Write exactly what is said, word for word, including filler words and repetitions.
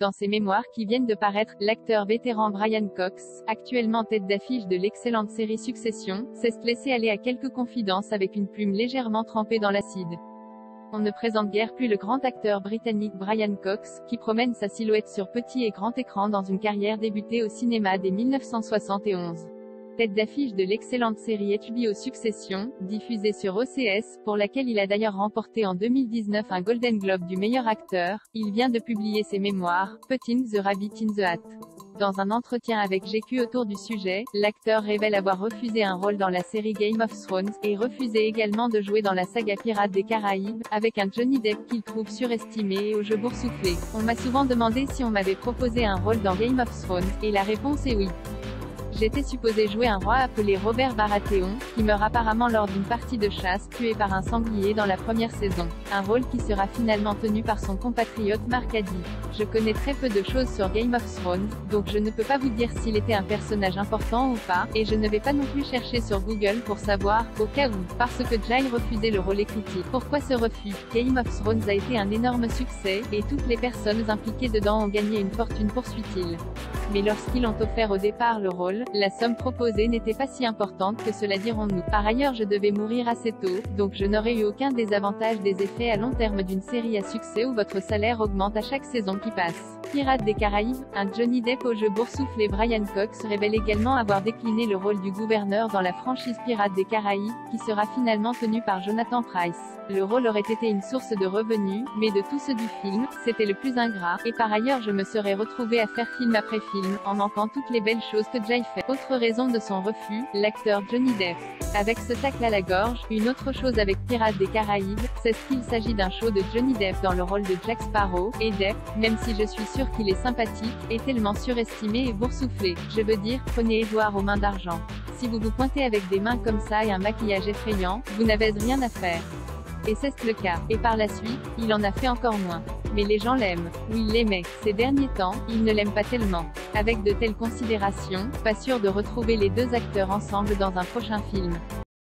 Dans ses mémoires qui viennent de paraître, l'acteur vétéran Brian Cox, actuellement tête d'affiche de l'excellente série Succession, s'est laissé aller à quelques confidences avec une plume légèrement trempée dans l'acide. On ne présente guère plus le grand acteur britannique Brian Cox, qui promène sa silhouette sur petit et grand écran dans une carrière débutée au cinéma dès mille neuf cent soixante et onze. Tête d'affiche de l'excellente série H B O Succession, diffusée sur O C S, pour laquelle il a d'ailleurs remporté en deux mille dix-neuf un Golden Globe du meilleur acteur, il vient de publier ses mémoires, Put in the Rabbit in the Hat. Dans un entretien avec G Q autour du sujet, l'acteur révèle avoir refusé un rôle dans la série Game of Thrones, et refusé également de jouer dans la saga Pirates des Caraïbes, avec un Johnny Depp qu'il trouve surestimé et au jeu boursouflé. On m'a souvent demandé si on m'avait proposé un rôle dans Game of Thrones, et la réponse est oui. J'étais supposé jouer un roi appelé Robert Baratheon, qui meurt apparemment lors d'une partie de chasse, tué par un sanglier dans la première saison. Un rôle qui sera finalement tenu par son compatriote Mark Addy. Je connais très peu de choses sur Game of Thrones, donc je ne peux pas vous dire s'il était un personnage important ou pas, et je ne vais pas non plus chercher sur Google pour savoir, au cas où, parce que Jai refusait le rôle écouté. Pourquoi ce refus? Game of Thrones a été un énorme succès, et toutes les personnes impliquées dedans ont gagné une fortune, poursuit-il. Mais lorsqu'ils ont offert au départ le rôle, la somme proposée n'était pas si importante que cela, dirons-nous. Par ailleurs, je devais mourir assez tôt, donc je n'aurais eu aucun des avantages des effets à long terme d'une série à succès où votre salaire augmente à chaque saison qui passe. Pirates des Caraïbes, un Johnny Depp au jeu boursouflé. Brian Cox révèle également avoir décliné le rôle du gouverneur dans la franchise Pirates des Caraïbes, qui sera finalement tenu par Jonathan Price. Le rôle aurait été une source de revenus, mais de tous ceux du film, c'était le plus ingrat, et par ailleurs je me serais retrouvé à faire film après film, en manquant toutes les belles choses que Jai fait. Autre raison de son refus, l'acteur Johnny Depp. Avec ce tacle à la gorge, une autre chose avec Pirates des Caraïbes, c'est qu'il s'agit d'un show de Johnny Depp dans le rôle de Jack Sparrow, et Depp, même si je suis sûr qu'il est sympathique, est tellement surestimé et boursouflé. Je veux dire, prenez Edouard aux mains d'argent. Si vous vous pointez avec des mains comme ça et un maquillage effrayant, vous n'avez rien à faire. Et c'est le cas. Et par la suite, il en a fait encore moins. Mais les gens l'aiment. Oui, il l'aimait. Ces derniers temps, il ne l'aime pas tellement. Avec de telles considérations, pas sûr de retrouver les deux acteurs ensemble dans un prochain film.